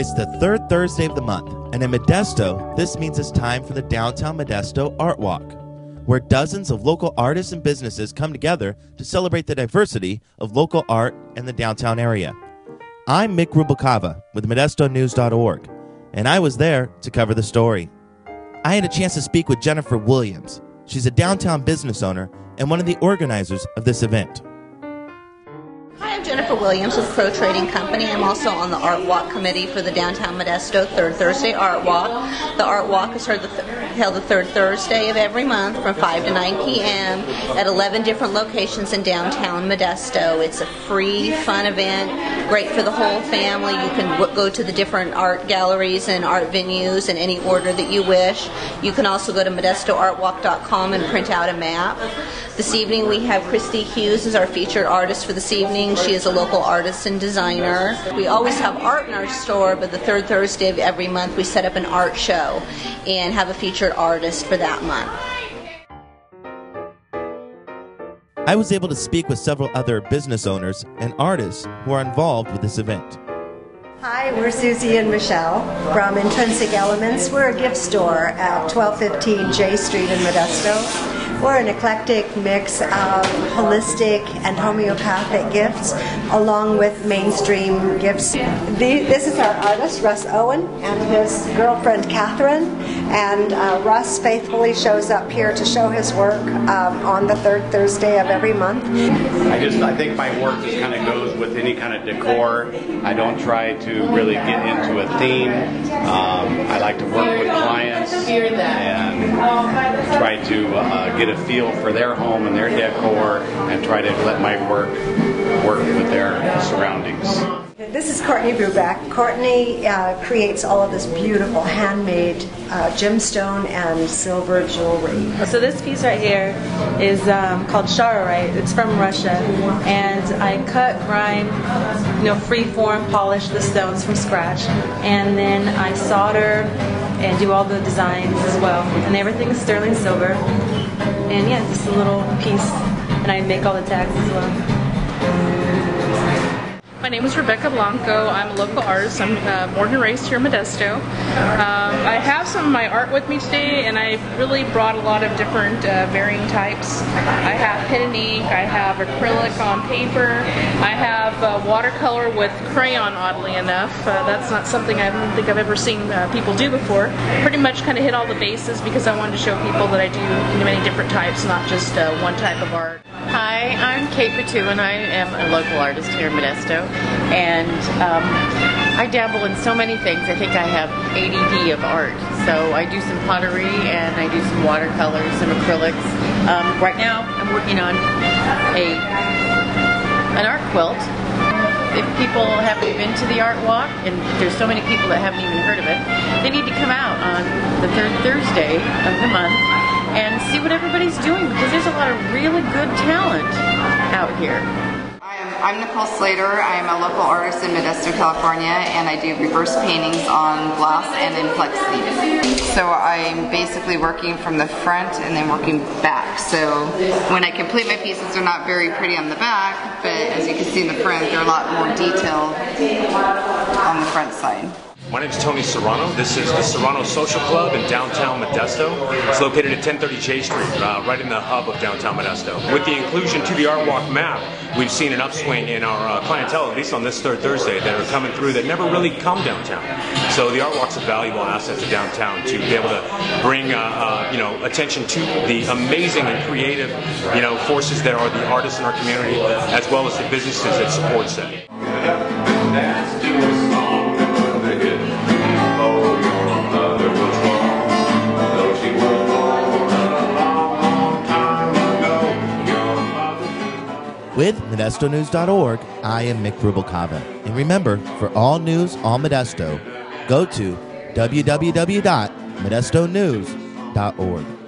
It's the third Thursday of the month, and in Modesto, this means it's time for the Downtown Modesto Art Walk, where dozens of local artists and businesses come together to celebrate the diversity of local art in the downtown area. I'm Mick Rubalcava with ModestoNews.org, and I was there to cover the story. I had a chance to speak with Jennifer Williams. She's a downtown business owner and one of the organizers of this event. Hi, I'm Jennifer Williams with Crow Trading Company. I'm also on the Art Walk Committee for the Downtown Modesto Third Thursday Art Walk. The Art Walk is held the third Thursday of every month from 5 to 9 p.m. at 11 different locations in downtown Modesto. It's a free, fun event, great for the whole family. You can go to the different art galleries and art venues in any order that you wish. You can also go to modestoartwalk.com and print out a map. This evening we have Christy Hughes as our featured artist for this evening. She is a local artist and designer. We always have art in our store, but the third Thursday of every month we set up an art show and have a featured artist for that month. I was able to speak with several other business owners and artists who are involved with this event. Hi, we're Susie and Michelle from Intrinsic Elements. We're a gift store at 1215 J Street in Modesto. We're an eclectic mix of holistic and homeopathic gifts along with mainstream gifts. This is our artist, Russ Owen, and his girlfriend, Catherine. And Russ faithfully shows up here to show his work on the third Thursday of every month. I think my work just kind of goes with any kind of decor. I don't try to really get into a theme. I like to work with clients and try to get a feel for their home and their decor and try to let my work with their surroundings. This is Courtney Bruback. Courtney creates all of this beautiful handmade gemstone and silver jewelry. So this piece right here is called Charorite. It's from Russia, and I cut, grind, free form, polish the stones from scratch, and then I solder and do all the designs as well. And everything is sterling silver. And yeah, just a little piece, and I make all the tags as well. My name is Rebecca Blanco. I'm a local artist. I'm born and raised here in Modesto. I have some of my art with me today, and I really brought a lot of different varying types. I have pen and ink, I have acrylic on paper, I have watercolor with crayon, oddly enough. That's not something I don't think I've ever seen people do before. Pretty much kind of hit all the bases because I wanted to show people that I do many different types, not just one type of art. Hi, I'm Kate Pitou, and I am a local artist here in Modesto, and I dabble in so many things. I think I have ADD of art. So I do some pottery, and I do some watercolors, some acrylics. Right now, I'm working on an art quilt. If people haven't been to the art walk, and there's so many people that haven't even heard of it, they need to come out on the third Thursday of the month and see what everybody's doing, because there's a lot of really good talent out here. I'm Nicole Slater. I'm a local artist in Modesto, California, and I do reverse paintings on glass and in plexi. So I'm basically working from the front and then working back. So when I complete my pieces, they're not very pretty on the back, but as you can see in the front, they're a lot more detailed on the front side. My name is Tony Serrano. This is the Serrano Social Club in downtown Modesto. It's located at 1030 J Street, right in the hub of downtown Modesto. With the inclusion to the Art Walk map, we've seen an upswing in our clientele, at least on this third Thursday, that are coming through that never really come downtown. So the Art Walk's a valuable asset to downtown to be able to bring attention to the amazing and creative forces that are the artists in our community, as well as the businesses that support them. With ModestoNews.org, I am Mick Rubalcava. And remember, for all news on Modesto, go to www.modestonews.org.